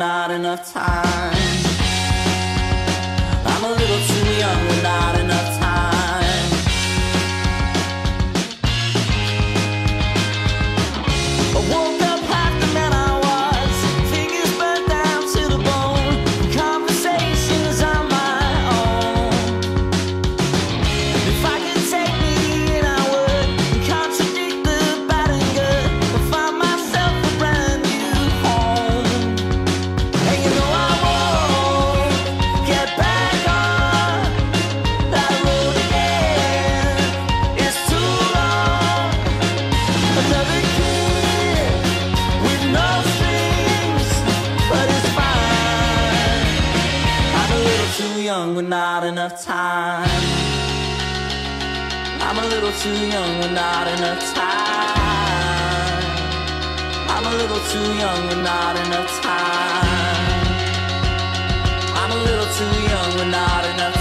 not enough time. I'm a little too young with not enough time. I woke up half the man I was, fingers burnt down to the bone, conversations on my own. If I could take me in, I would contradict the bad and good, but find myself a brand new home. And you know I won't get back. With not enough time, I'm a little too young with not enough time. I'm a little too young with not enough time. I'm a little too young with not enough time.